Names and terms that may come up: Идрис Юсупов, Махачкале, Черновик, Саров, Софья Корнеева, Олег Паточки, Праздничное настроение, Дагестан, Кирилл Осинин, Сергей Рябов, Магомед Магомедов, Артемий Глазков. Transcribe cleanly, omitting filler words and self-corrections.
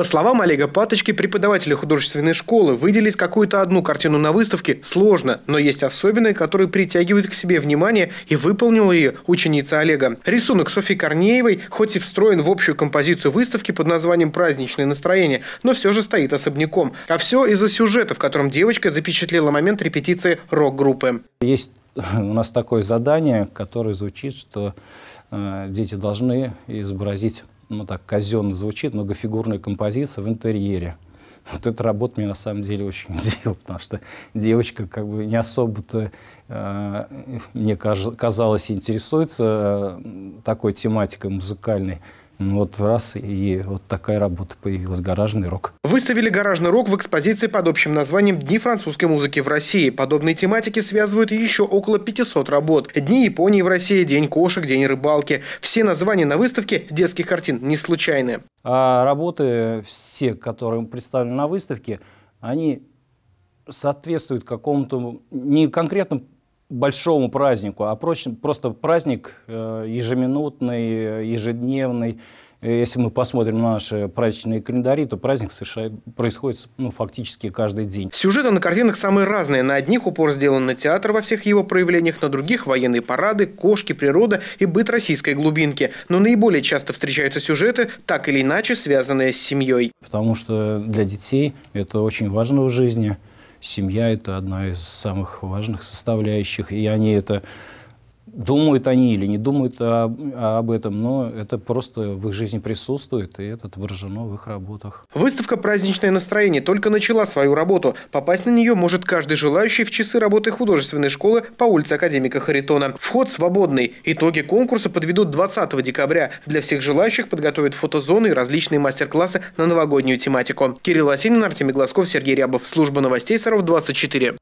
По словам Олега Паточки, преподавателя художественной школы, выделить какую-то одну картину на выставке сложно, но есть особенные, которые притягивают к себе внимание, и выполнила ее ученица Олега. Рисунок Софьи Корнеевой хоть и встроен в общую композицию выставки под названием «Праздничное настроение», но все же стоит особняком. А все из-за сюжета, в котором девочка запечатлела момент репетиции рок-группы. Есть у нас такое задание, которое звучит, что дети должны изобразить, ну так казенно звучит, многофигурная композиция в интерьере. Вот эта работа меня на самом деле очень удивила, потому что девочка как бы не особо-то, мне казалось, интересуется такой тематикой музыкальной. Вот раз, и вот такая работа появилась, гаражный рок. Выставили гаражный рок в экспозиции под общим названием «Дни французской музыки в России». Подобные тематики связывают еще около 500 работ. Дни Японии в России, День кошек, День рыбалки. Все названия на выставке детских картин не случайны. А работы все, которые представлены на выставке, они соответствуют какому-то не конкретному большому празднику, а просто праздник ежеминутный, ежедневный. Если мы посмотрим на наши праздничные календари, то праздник происходит фактически каждый день. Сюжеты на картинах самые разные. На одних упор сделан на театр во всех его проявлениях, на других – военные парады, кошки, природа и быт российской глубинки. Но наиболее часто встречаются сюжеты, так или иначе связанные с семьей. Потому что для детей это очень важно в жизни. Семья – это одна из самых важных составляющих, и они это думают они или не думают об этом, но это просто в их жизни присутствует, и это отображено в их работах. Выставка «Праздничное настроение» только начала свою работу. Попасть на нее может каждый желающий в часы работы художественной школы по улице Академика Харитона. Вход свободный. Итоги конкурса подведут 20 декабря. Для всех желающих подготовят фотозоны и различные мастер-классы на новогоднюю тематику. Кирилл Осинин, Артемий Глазков, Сергей Рябов. Служба новостей Саров, 24.